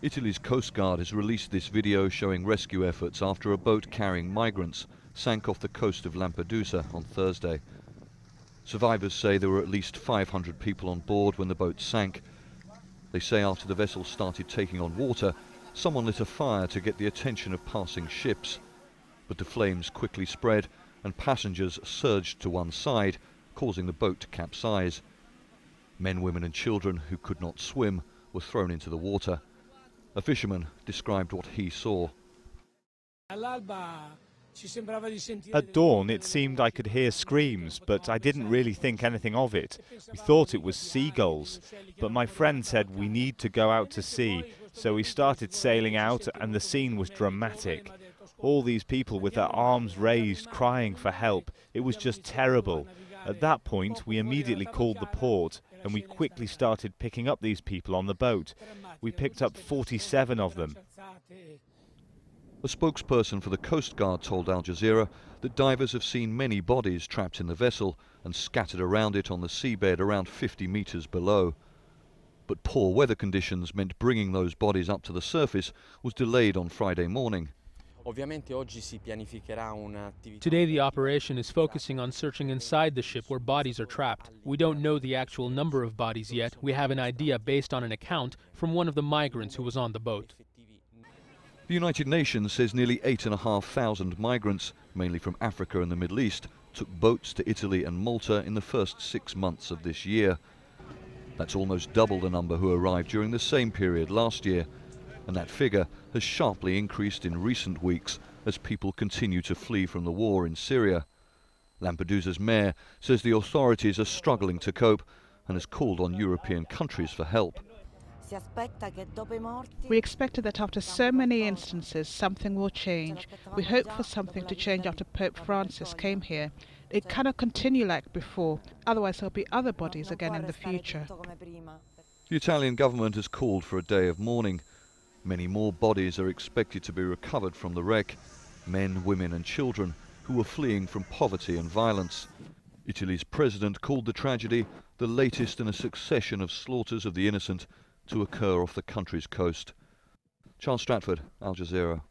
Italy's Coast Guard has released this video showing rescue efforts after a boat carrying migrants sank off the coast of Lampedusa on Thursday. Survivors say there were at least 500 people on board when the boat sank. They say after the vessel started taking on water, someone lit a fire to get the attention of passing ships. But the flames quickly spread and passengers surged to one side, causing the boat to capsize. Men, women and children who could not swim were thrown into the water. A fisherman described what he saw. At dawn it seemed I could hear screams, but I didn't really think anything of it. We thought it was seagulls, but my friend said we need to go out to sea, so we started sailing out and the scene was dramatic. All these people with their arms raised crying for help. It was just terrible. At that point we immediately called the port and we quickly started picking up these people on the boat. We picked up 47 of them. A spokesperson for the Coast Guard told Al Jazeera that divers have seen many bodies trapped in the vessel and scattered around it on the seabed around 50 metres below. But poor weather conditions meant bringing those bodies up to the surface was delayed on Friday morning. Today the operation is focusing on searching inside the ship where bodies are trapped. We don't know the actual number of bodies yet. We have an idea based on an account from one of the migrants who was on the boat. The United Nations says nearly 8,500 migrants, mainly from Africa and the Middle East, took boats to Italy and Malta in the first 6 months of this year. That's almost double the number who arrived during the same period last year. And that figure has sharply increased in recent weeks as people continue to flee from the war in Syria. Lampedusa's mayor says the authorities are struggling to cope and has called on European countries for help. We expected that after so many instances something will change. We hope for something to change after Pope Francis came here. It cannot continue like before, otherwise there'll be other bodies again in the future. The Italian government has called for a day of mourning. Many more bodies are expected to be recovered from the wreck. Men, women and children who were fleeing from poverty and violence. Italy's president called the tragedy the latest in a succession of slaughters of the innocent to occur off the country's coast. Charles Stratford, Al Jazeera.